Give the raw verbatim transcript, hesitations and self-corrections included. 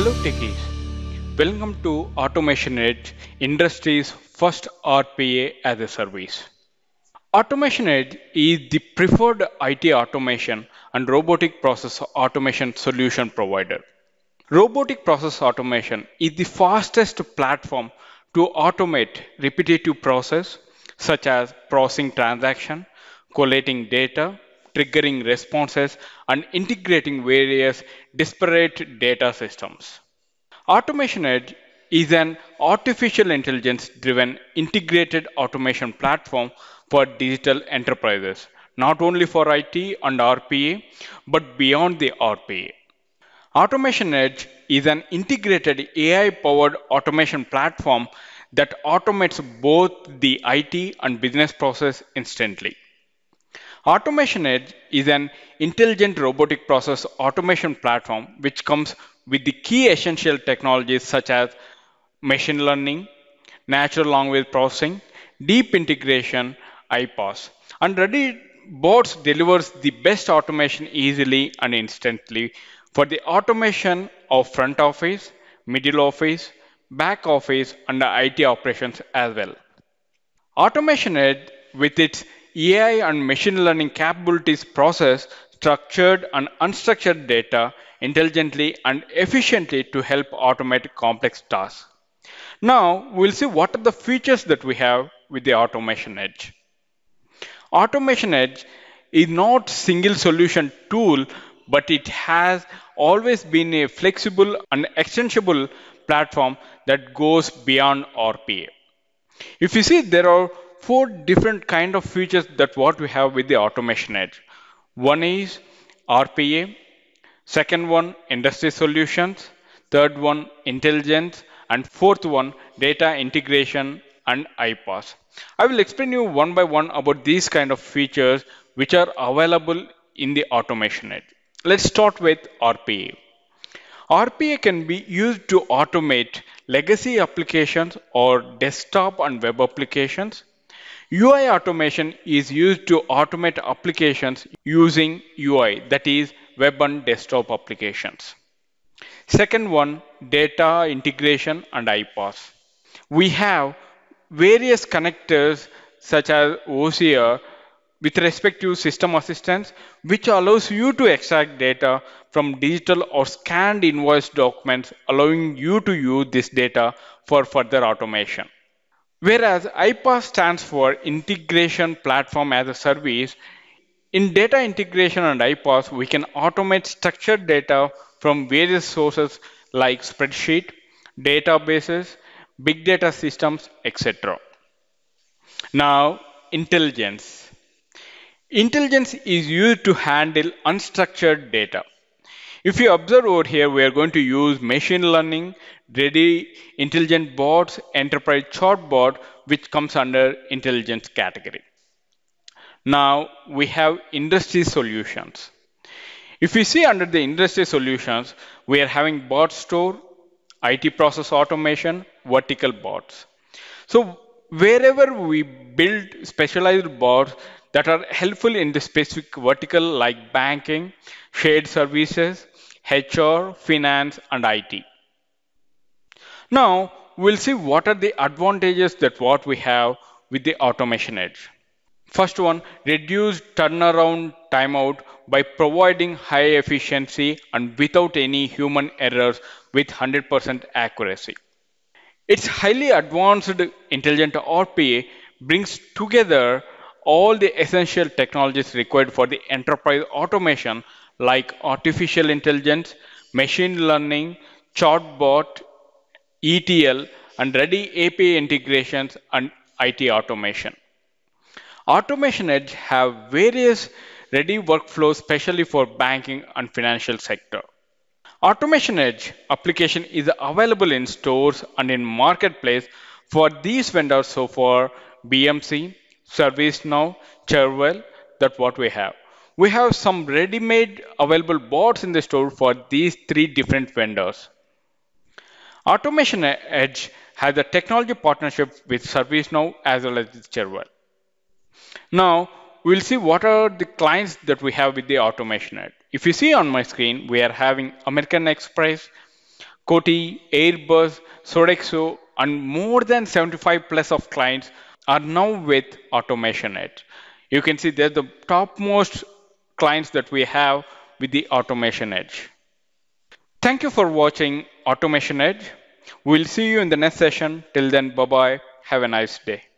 Hello techies, welcome to Automation Edge, industry's first R P A as a service. Automation Edge is the preferred I T automation and robotic process automation solution provider. Robotic process automation is the fastest platform to automate repetitive process such as processing transaction, collating data, triggering responses, and integrating various disparate data systems. Automation Edge is an artificial intelligence-driven integrated automation platform for digital enterprises, not only for I T and R P A, but beyond the R P A. Automation Edge is an integrated A I-powered automation platform that automates both the I T and business process instantly. Automation Edge is an intelligent robotic process automation platform which comes with the key essential technologies such as machine learning, natural language processing, deep integration, iPaaS. And ReadyBots delivers the best automation easily and instantly for the automation of front office, middle office, back office, and the I T operations as well. Automation Edge, with its A I and machine learning capabilities, process structured and unstructured data intelligently and efficiently to help automate complex tasks. Now, we'll see what are the features that we have with the Automation Edge. Automation Edge is not a single solution tool, but it has always been a flexible and extensible platform that goes beyond R P A. If you see, there are four different kind of features that what we have with the Automation Edge. One is R P A, second one industry solutions, third one intelligence, and fourth one data integration and iPaaS. I will explain you one by one about these kind of features which are available in the Automation Edge. Let's start with R P A. R P A can be used to automate legacy applications or desktop and web applications. U I automation is used to automate applications using U I, that is web and desktop applications. Second one, data integration and iPaaS. We have various connectors such as O C R with respect to system assistance, which allows you to extract data from digital or scanned invoice documents, allowing you to use this data for further automation. Whereas iPaaS stands for Integration Platform as a Service, in data integration and iPaaS, we can automate structured data from various sources like spreadsheet, databases, big data systems, et cetera. Now, intelligence. Intelligence is used to handle unstructured data. If you observe over here, we are going to use machine learning, ready intelligent bots, enterprise chatbot, which comes under intelligence category. Now we have industry solutions. If you see under the industry solutions, we are having bot store, I T process automation, vertical bots. So wherever we build specialized bots that are helpful in the specific vertical like banking, shared services, H R, finance, and I T. Now, we'll see what are the advantages that what we have with the Automation Edge. First one, reduce turnaround timeout by providing high efficiency and without any human errors with one hundred percent accuracy. Its highly advanced intelligent R P A brings together all the essential technologies required for the enterprise automation like artificial intelligence, machine learning, chatbot, E T L, and ready A P I integrations and I T automation. Automation Edge have various ready workflows, especially for banking and financial sector. Automation Edge application is available in stores and in marketplace for these vendors so far, B M C, ServiceNow, Cherwell, that's what we have. We have some ready-made available bots in the store for these three different vendors. Automation Edge has a technology partnership with ServiceNow as well as Cherwell. Now, we'll see what are the clients that we have with the Automation Edge. If you see on my screen, we are having American Express, Coty, Airbus, Sodexo, and more than seventy-five plus of clients are now with Automation Edge. You can see they're the topmost clients that we have with the Automation Edge. Thank you for watching Automation Edge. We'll see you in the next session. Till then, bye-bye. Have a nice day.